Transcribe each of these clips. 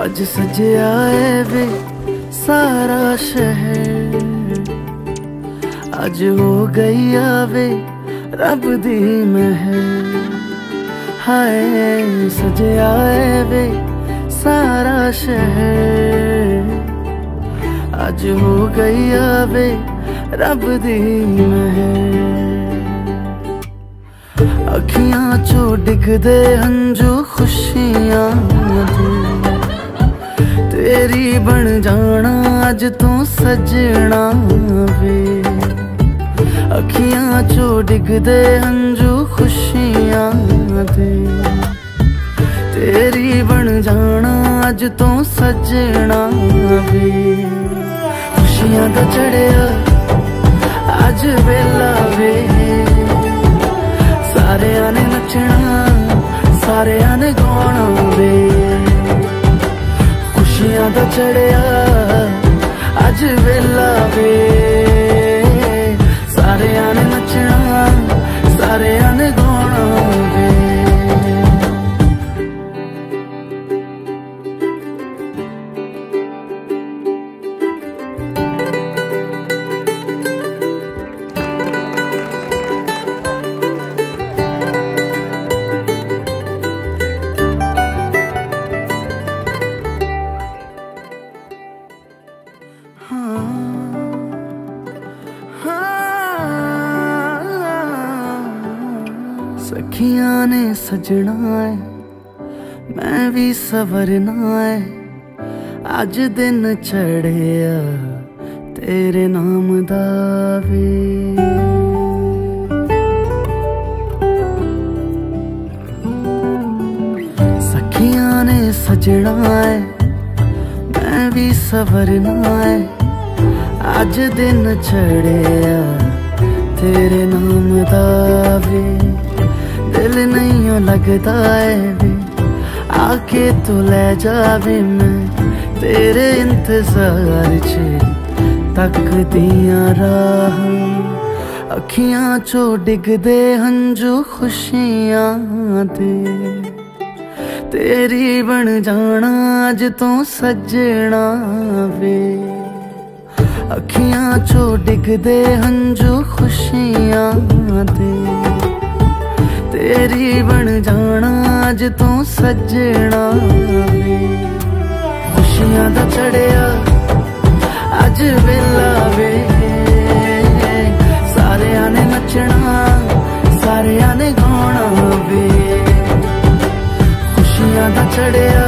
आज सज आए वे सारा शहर, आज हो गई आवे रब दी महर। हाय सज आए वे सारा शहर, आज हो गई आवे रब दी महर। अखियां चो डिगदे हंजू खुशियां दे, तेरी बन जाना अज तू सजना वे। अखियां चो डिगदे हंजू खुशियां दे, तेरी बन जाना अज तू सजना वे। खुशियां दा चढ़िया अज वेला वे, सारे आने नचना सारे आने गाना वे। खुशियां दा चढ़िया अज वेला वे, सारे आने नचना सारे आने गाना वे। सखियां ने सजना है मैं भी सवरना है, आज दिन चढ़िया तेरे नाम दावे। सखियां ने सजना है मैं भी सवरना है, आज दिन चढ़िया तेरे नाम दावे। दिल नहीं लगता है वे आके तू ले जावे, मैं तेरे इंतजार चे तक दिया राह। अखियां चो डिगदे हंजू खुशियां दे, तेरी बन जाना अज तू सजना वे। अखियां चो डिगदे हंजू खुशियां दे, तेरी बन जाना अज तू सजना वे। खुशियां दा चढ़िया अज वेला वे, सारे आने नचना सारे आने गाना वे। खुशियां दा चढ़िया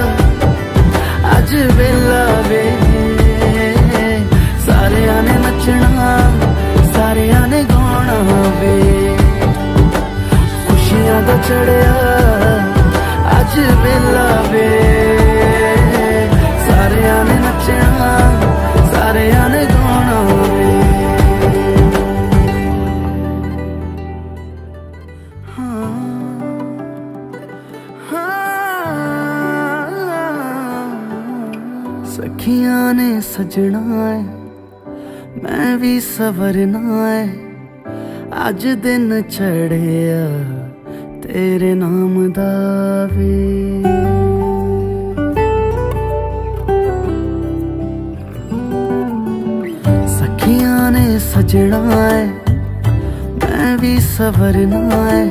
अज वेला वे, सारे आने नचना सारे आने गाना वे। खुशियां दा चढ़िया अज वेला वे, सारे आने नचना सारे आने गाना वे। सखियां ने सजना है मैं भी सवरना है, आज दिन चढ़िया तेरे नाम दावे। सखियां ने सजना है मैं भी सवरना है,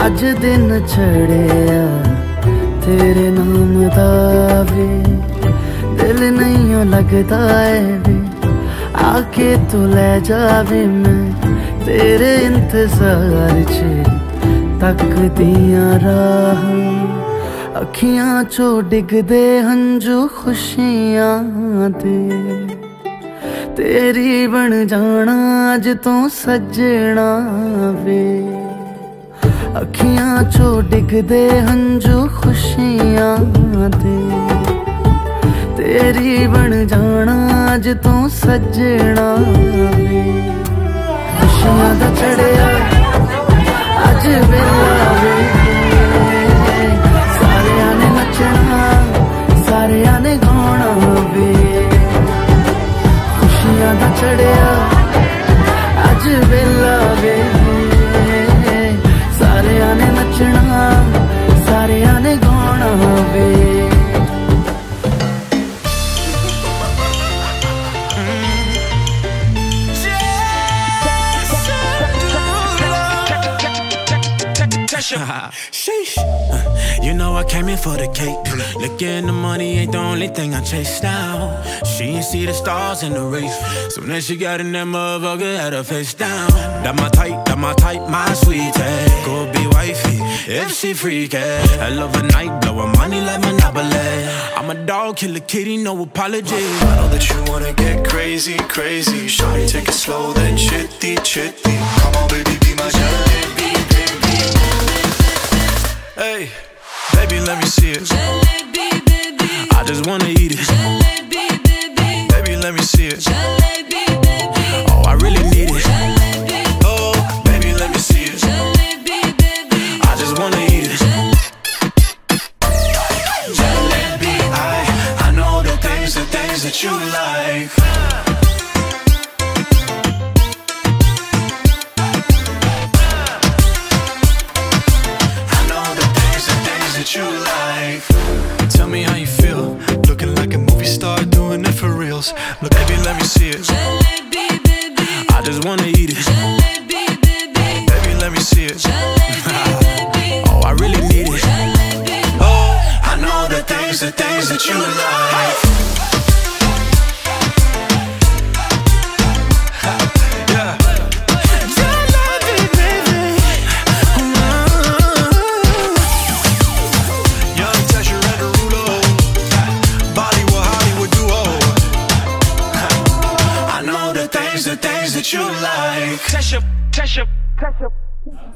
आज दिन चढ़िया तेरे नाम दावे। दिल नहीं लगता है वे आके तू ले जावे, मैं तेरे इंतजार चे तक दिया राह। अखियां चो डिगदे हंजू खुशियां दे, तेरी बन जाना अज तू सजना वे। अखियां चो डिगदे हंजू खुशियां दे, तेरी बन जाना अज तू सजना वे। खुशियां दा चढ़िया अज वेला वे, सारे आने नचना सारे आने गाना वे। खुशियां दा चढ़िया अज वेला वे, सारे आने नचना सारे आने गाना वे। Sheesh. You know I came in for the cake. Looking the money ain't the only thing I chase now. She ain't see the stars in the race. So then she got in that motherfucker, had her face down. That my type, my sweetie. Go be wifey, if she freaky. I love a night, blowin' money like Monopoly. I'm a dog, killer kitty, no apology. I know that you wanna get crazy, crazy. Shawty, take it slow, then chitty, chitty. Come on, baby, be my jelly. Hey, baby, let me see it. Jalebi, baby. I just wanna eat it. Jalebi, baby. Baby, let me see it. Jalebi, baby. Oh, I really need it. Jalebi. Oh, baby, let me see it. Jalebi, baby. I just wanna eat it. Jalebi, I know the things that you like. You like. Tell me how you feel. Looking like a movie star, doing it for reals. Look, baby, let me see it. Jalebi, baby. I just wanna eat it. Jalebi, baby. Baby, let me see it. Jalebi, baby. Oh, I really need it. Jalebi. Oh, I know the things that you like. The things that you like. Tess up, tess up, tess up.